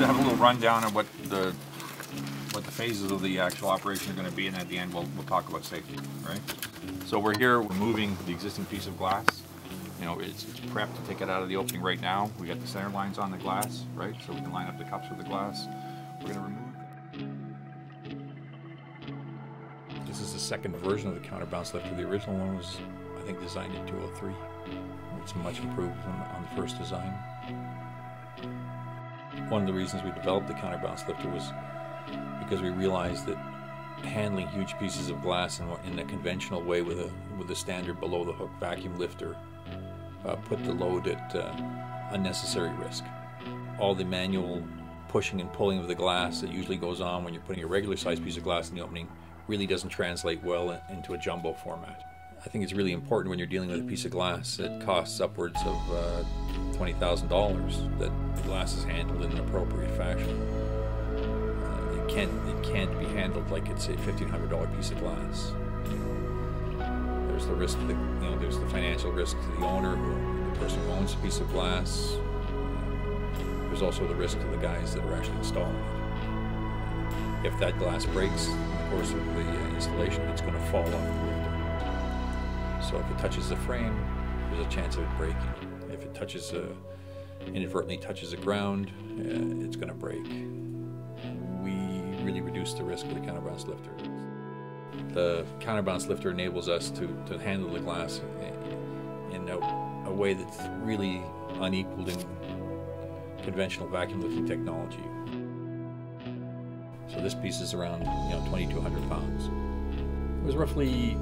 to have a little rundown of what the phases of the actual operation are going to be, and at the end we'll talk about safety, right? So we're here removing the existing piece of glass. You know, it's prepped to take it out of the opening right now. We got the center lines on the glass, right? So we can line up the cups with the glass. We're going to remove. This is the second version of the counterbalance lifter. The original one was, I think, designed in 2003. It's much improved on the first design. One of the reasons we developed the counterbalance lifter was because we realized that handling huge pieces of glass in a conventional way with a standard below the hook vacuum lifter put the load at unnecessary risk. All the manual pushing and pulling of the glass that usually goes on when you're putting a regular sized piece of glass in the opening really doesn't translate well into a jumbo format. I think it's really important when you're dealing with a piece of glass that costs upwards of $20,000 that the glass is handled in an appropriate fashion. It can't be handled like it's a $1,500 piece of glass. You know, there's the risk, there's the financial risk to the owner, the person who owns a piece of glass. There's also the risk to the guys that are actually installing it. If that glass breaks in the course of the installation, it's going to fall off the lid. So if it touches the frame, there's a chance of it breaking. If it inadvertently touches the ground, it's going to break. We really reduce the risk with the counterbalance lifter. The counterbalance lifter enables us to handle the glass in a way that's really unequaled in conventional vacuum lifting technology. So this piece is around 2,200 pounds. It was roughly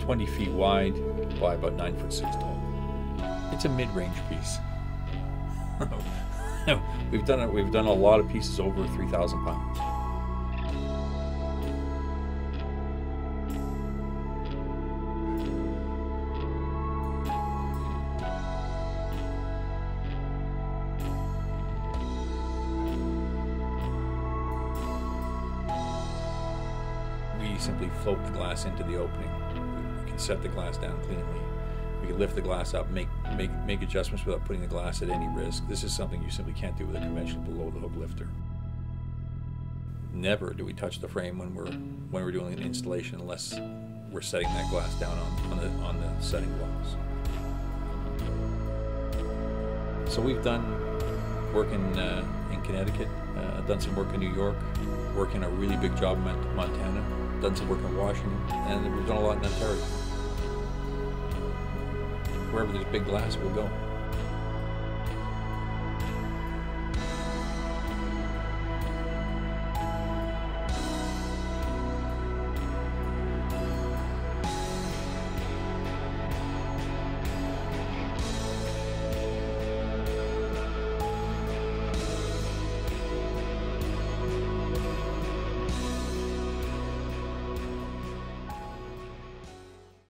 20 feet wide by about 9'6" tall. It's a mid-range piece. We've done a lot of pieces over 3,000 pounds. We simply float the glass into the opening. Set the glass down cleanly. We can lift the glass up, make adjustments without putting the glass at any risk. This is something you simply can't do with a conventional below-the-hook lifter. Never do we touch the frame when we're doing an installation unless we're setting that glass down on the setting blocks. So we've done work in Connecticut, done some work in New York, working a really big job in Montana, done some work in Washington, and we've done a lot in Ontario. Wherever there's big glass, we'll go.